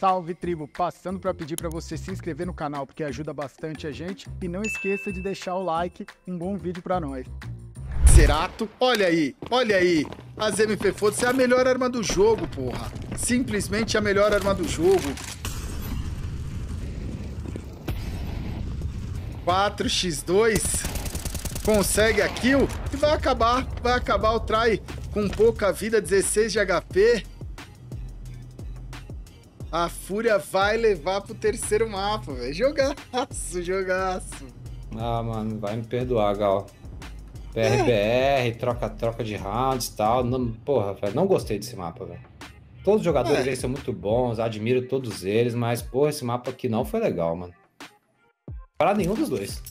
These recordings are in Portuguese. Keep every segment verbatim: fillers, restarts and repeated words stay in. Salve, tribo! Passando para pedir para você se inscrever no canal, porque ajuda bastante a gente. E não esqueça de deixar o like, um bom vídeo para nós. Cerato, olha aí, olha aí. As M P Foda-se é a melhor arma do jogo, porra. Simplesmente a melhor arma do jogo. quatro por dois. Consegue a kill e vai acabar, vai acabar o try com pouca vida, dezesseis de H P. A Fúria vai levar pro terceiro mapa, velho. Jogaço, jogaço. Ah, mano, vai me perdoar, Gal. P R B R, troca, troca de rounds e tal. Não, porra, velho, não gostei desse mapa, velho. Todos os jogadores aí são muito bons, admiro todos eles, mas, porra, esse mapa aqui não foi legal, mano. Para nenhum dos dois.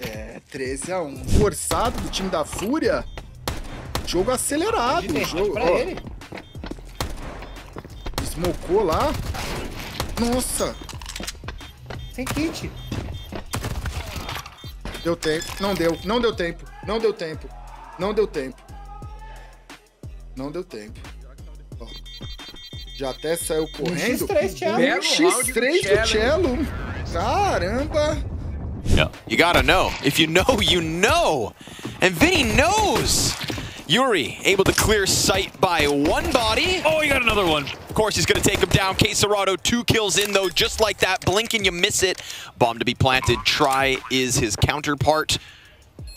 É, treze a um. Forçado do time da Fúria. Jogo acelerado. O jogo pra ó. Ele. Smocou lá. Nossa. Sem kit. Deu tempo. Não deu. Não deu tempo. Não deu tempo. Não deu tempo. Não deu tempo. Ó. Já até saiu correndo. Um X três do Celo. Caramba. No. You gotta know. If you know, you know. And Vinny knows. Yuri able to clear sight by one body. Oh, he got another one. Of course, he's going to take him down. Cerato, two kills in, though, just like that. Blink and you miss it. Bomb to be planted. Try is his counterpart.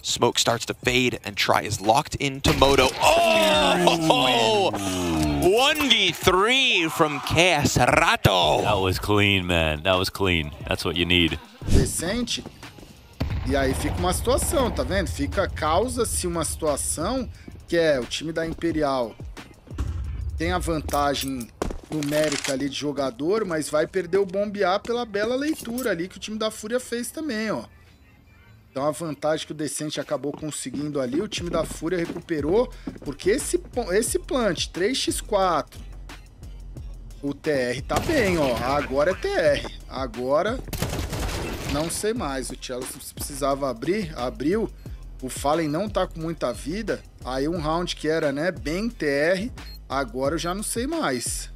Smoke starts to fade, and Try is locked into Moto. Oh! one v three from Cerato. That was clean, man. That was clean. That's what you need. Decent. E aí fica uma situação, tá vendo? Fica, causa-se uma situação que é o time da Imperial tem a vantagem numérica ali de jogador, mas vai perder o bombear pela bela leitura ali que o time da Fúria fez também, ó. Então a vantagem que o Decent acabou conseguindo ali, o time da Fúria recuperou, porque esse, esse plant, três por quatro, o T R tá bem, ó. Agora é T R. Agora... Não sei mais, o Celo precisava abrir, abriu. O Fallen não tá com muita vida. Aí um round que era, né, bem T R. Agora eu já não sei mais.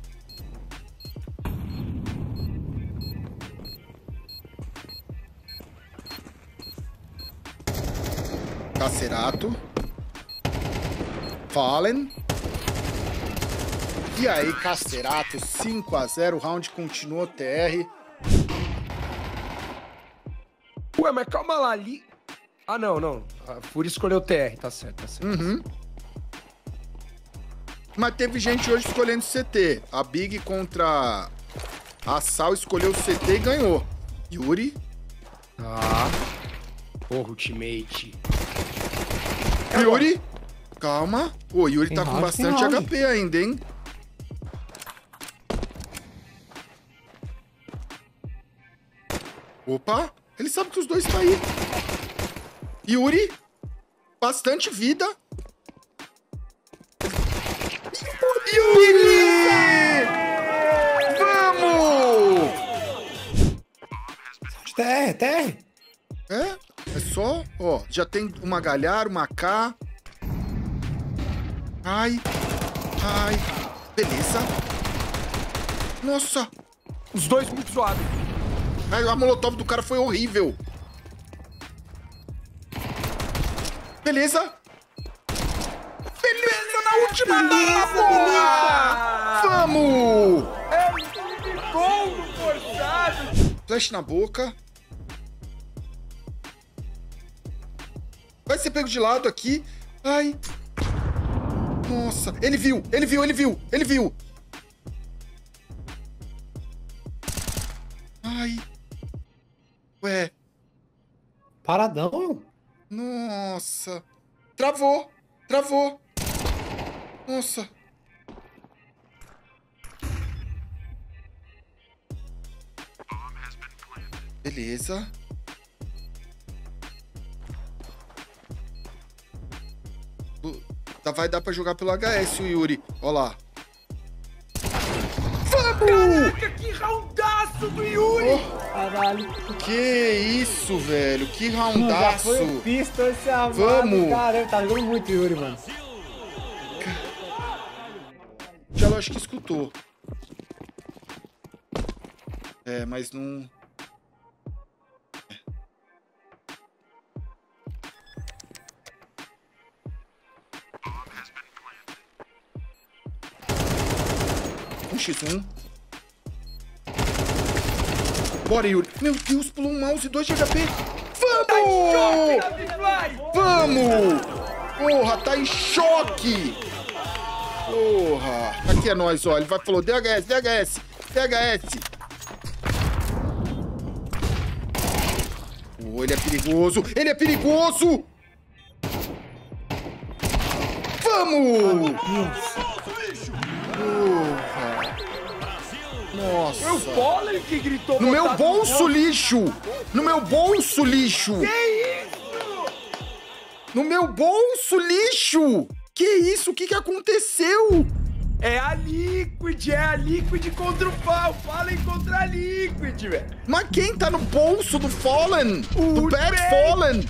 Cerato. Fallen. E aí, Cerato, cinco a zero. O round continuou T R. Ué, mas calma lá, ali... Ah, não, não. A Fúria escolheu o T R, tá certo, tá certo. Uhum. Mas teve gente hoje escolhendo C T. A Big contra a Sal escolheu o C T e ganhou. Yuri. Ah. Porra, ultimate. É Yuri. Bom. Calma. Ô, Yuri tá com bastante H P ainda, hein? Opa. Ele sabe que os dois tá aí. Yuri, bastante vida. Yuri! Vamos! Terra, terra. É, é só, ó, já tem uma galhar, uma K. Ai, ai, beleza. Nossa, os dois muito zoados. A molotov do cara foi horrível. Beleza. Beleza na última bala, porra! Vamos! É muito bom, forçado! Flash na boca. Vai ser pego de lado aqui. Ai. Nossa. Ele viu, ele viu, ele viu, ele viu. Ai. Ué. Paradão. Nossa. Travou. Travou. Nossa. Beleza. Vai dar pra jogar pelo H S o Yuri. Ó lá. Vamos! Caraca, que roundaço! Golaço do Yuri! Oh, caralho. Que isso, velho? Que roundaço! Já foi um pistão esse armado. Vamos! Caramba, tá jogando muito Yuri, mano. Já acho que escutou. É, mas não... Um xis um. Bora, Yuri. Meu Deus, pulou um mouse e dois de H P. Vamos! Vamos! Porra, tá em choque! Porra! Aqui é nós, ó. Ele vai, falou D H S, D H S, D H S. Oh, ele é perigoso! Ele é perigoso! Vamos! Porra! Nossa. Foi o Fallen que gritou. No meu bolso, lixo! No meu bolso, lixo! Que isso? No meu bolso, lixo! Que isso? O que, que aconteceu? É a Liquid, é a Liquid contra o pau. Fallen contra a Liquid, velho. Mas quem tá no bolso do Fallen? O do Bad Fallen?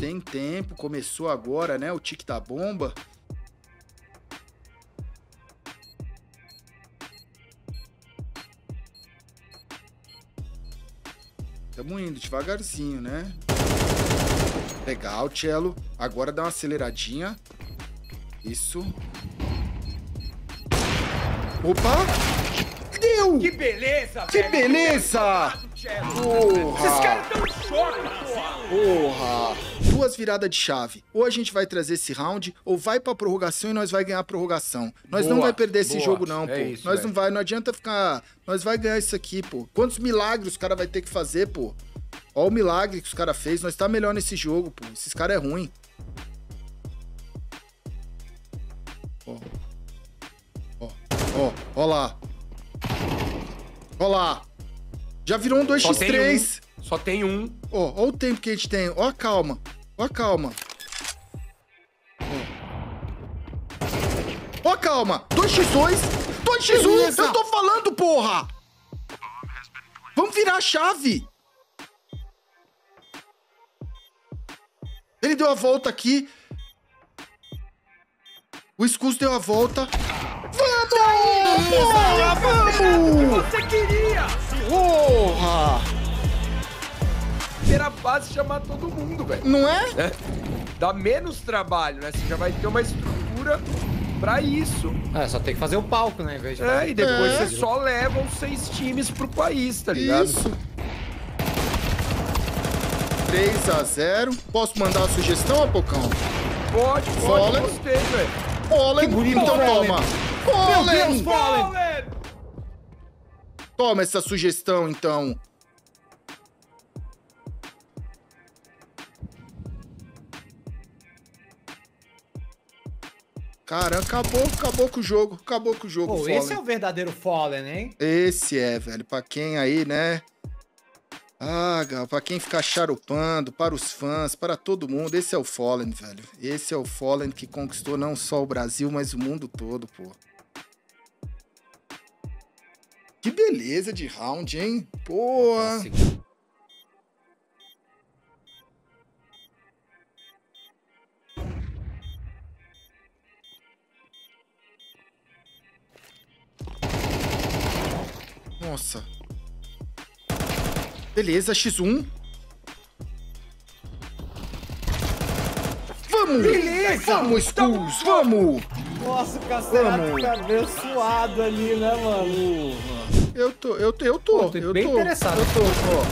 Tem tempo, começou agora, né? O tique da bomba. Estamos indo devagarzinho, né? Legal, Cello. Agora dá uma aceleradinha. Isso. Opa! Deu! Que beleza, que velho! Beleza. Que beleza! Porra! Esses caras estão em choque, porra! Porra! Duas viradas de chave. Ou a gente vai trazer esse round, ou vai pra prorrogação e nós vai ganhar a prorrogação. Nós boa, não vai perder boa. Esse jogo, não, é pô. Isso, nós velho. Não vai, não adianta ficar... Nós vai ganhar isso aqui, pô. Quantos milagres os caras vai ter que fazer, pô? Ó o milagre que os caras fez. Nós tá melhor nesse jogo, pô. Esses caras é ruim. Ó. Ó. Ó. Ó lá. Ó lá. Já virou um dois por três. Um. Só tem um. Ó. Ó o tempo que a gente tem. Ó a calma. Ó a calma. Ó, ó a calma. dois por dois. dois por um. Eu tô falando, porra. Vamos virar a chave. Ele deu a volta aqui. O Scuscos deu a volta. Vamos! Porra, vamos! Você queria! Porra! Primeira fase chamar todo mundo, velho. Não é? é? Dá menos trabalho, né? Você já vai ter uma estrutura pra isso. É, só tem que fazer o palco, né? Veja, é, né? E depois é. Você só leva os seis times pro país, tá ligado? Isso. três a zero. Posso mandar a sugestão, Apocão? Pode, pode, gostei, velho. Fallen, bonito, então toma. Fallen! Fallen! Toma essa sugestão, então. Caramba, acabou, acabou com o jogo, acabou com o jogo, pô, Fallen. Esse é o verdadeiro Fallen, hein? Esse é, velho, pra quem aí, né... Ah, galera, pra quem ficar xaropando, para os fãs, para todo mundo, esse é o Fallen, velho. Esse é o Fallen que conquistou não só o Brasil, mas o mundo todo, pô. Que beleza de round, hein? Boa! Nossa... Beleza, xis um. Vamos! Beleza! Vamos, Scuscos! Vamos! Nossa, o Castelo tá meio suado ali, né, mano? Eu tô, eu tô, eu tô. Pô, tô eu bem tô, interessado. Eu tô, ó.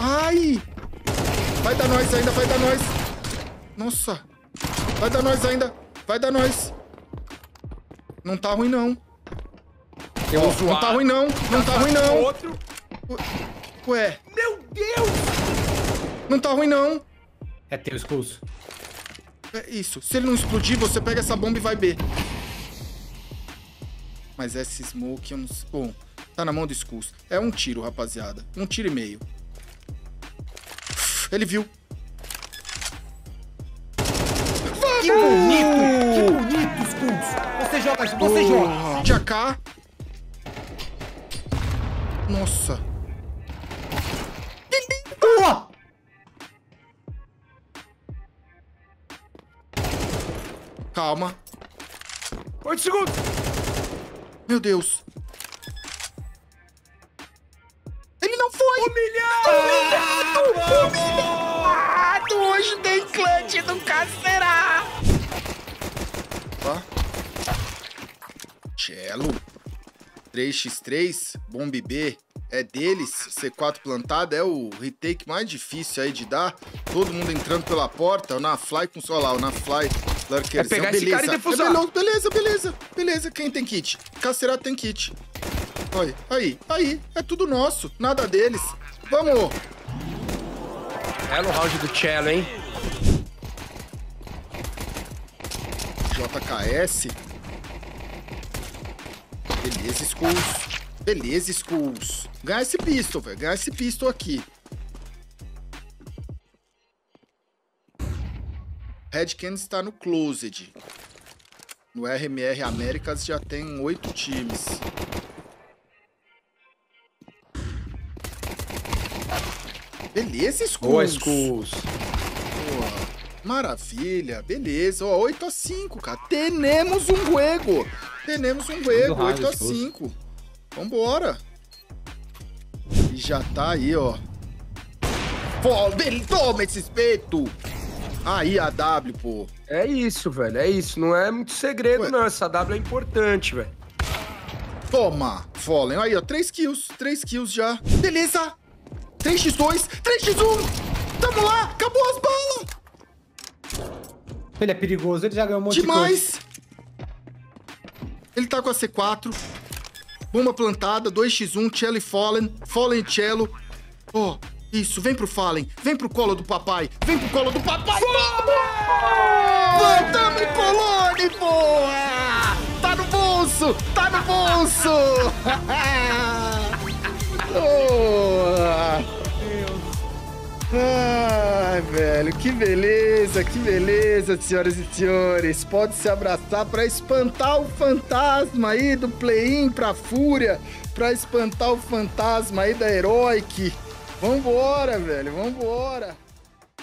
Ai! Vai dar nós ainda, vai dar nós! Nossa! Vai dar nós ainda! Vai dar nós! Não tá ruim, não. Eu uso, não tá ruim, não. Não tá ruim, não. Outro. Ué. Meu Deus! Não tá ruim, não. É teu, Scuscos. É isso. Se ele não explodir, você pega essa bomba e vai B. Mas essa smoke, eu não sei. Bom, tá na mão do Scuscos. É um tiro, rapaziada. Um tiro e meio. Ele viu. Que bonito! Que bonito, Scuscos! Você joga, você joga. De A K. Nossa. Boa! Calma. oito segundos. Meu Deus. Ele não foi. Humilhado! Humilhado! Humilhado! Hoje tem clutch do Cacerá. Opa. Cello. três contra três. Bomb B. É deles, C quatro plantada, é o retake mais difícil aí de dar. Todo mundo entrando pela porta, o NaFly com... Olha lá, o NaFly, Larkerzão, é pegar esse beleza. Cara e defusar. É belão, beleza, beleza, beleza. Quem tem kit? Castelo tem kit. Olha, aí, aí, é tudo nosso, nada deles. Vamos! Belo round do Cello, hein? J K S. Beleza, Scuscos. Beleza, Scuscos. Ganhar esse pistol, velho. Ganhar esse pistol aqui. Redken está no Closed. No R M R Américas já tem oito times. Beleza, Scuscos. Boa, Boa. Maravilha. Beleza. Ó, oito a cinco, cara. Temos um juego. Temos um juego. oito a cinco. Vambora! E já tá aí, ó. Foda-se, toma esse espeto! Aí, a W, pô. É isso, velho, é isso. Não é muito segredo, ué, não. Essa W é importante, velho. Toma, Fallen. Aí, ó, três kills. três kills já. Beleza! três contra dois, três contra um! Tamo lá! Acabou as balas! Ele é perigoso, ele já ganhou um monte Demais. de coisa. Ele tá com a C quatro. Bomba plantada, dois contra um, Cello e Fallen, Fallen e Cello. Ó, oh, isso, vem pro Fallen, vem pro colo do papai, vem pro colo do papai. Fallen! Tamo em Colônia, boa! Tá no bolso, tá no bolso! Oh. Ai, velho, que beleza, que beleza, senhoras e senhores. Pode se abraçar pra espantar o fantasma aí do play-in pra Fúria, pra espantar o fantasma aí da Heroic. Vambora, velho, vambora.